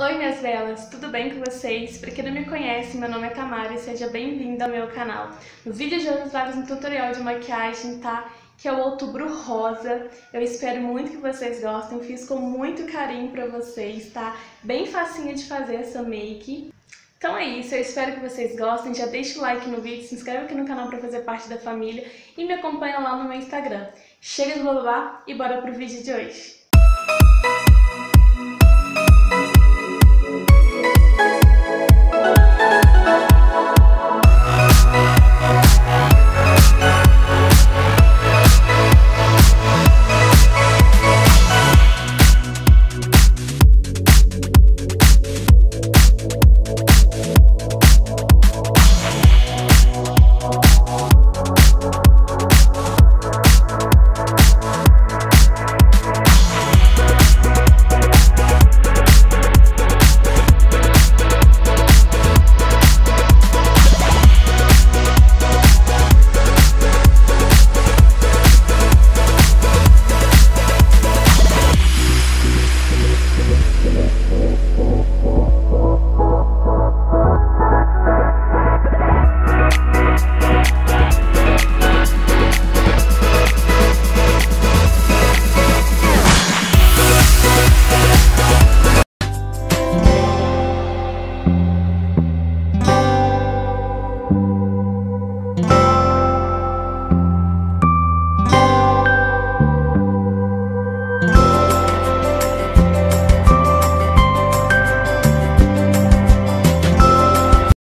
Oi minhas belas, tudo bem com vocês? Para quem não me conhece, meu nome é Tamara e seja bem-vinda ao meu canal. No vídeo de hoje eu trago um tutorial de maquiagem, tá? Que é o Outubro Rosa. Eu espero muito que vocês gostem, fiz com muito carinho para vocês, tá? Bem facinho de fazer essa make. Então é isso, eu espero que vocês gostem, já deixa o like no vídeo, se inscreve aqui no canal para fazer parte da família e me acompanha lá no meu Instagram. Chega de blá blá blá e bora pro vídeo de hoje!